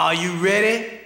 Are you ready?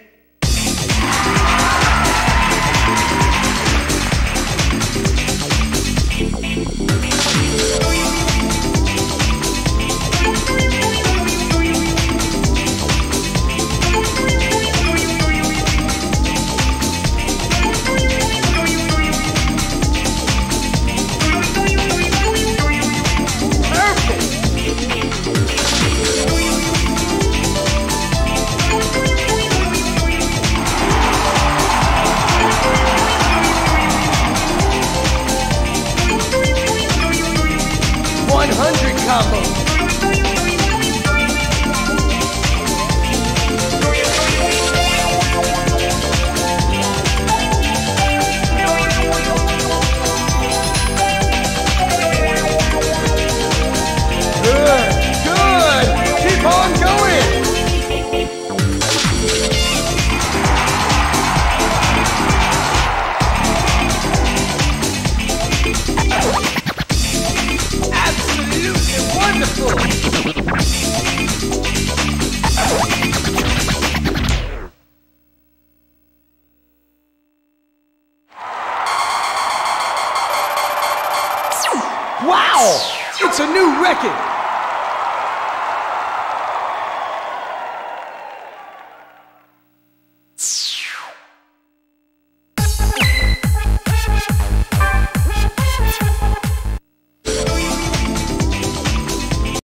Wow! It's a new record!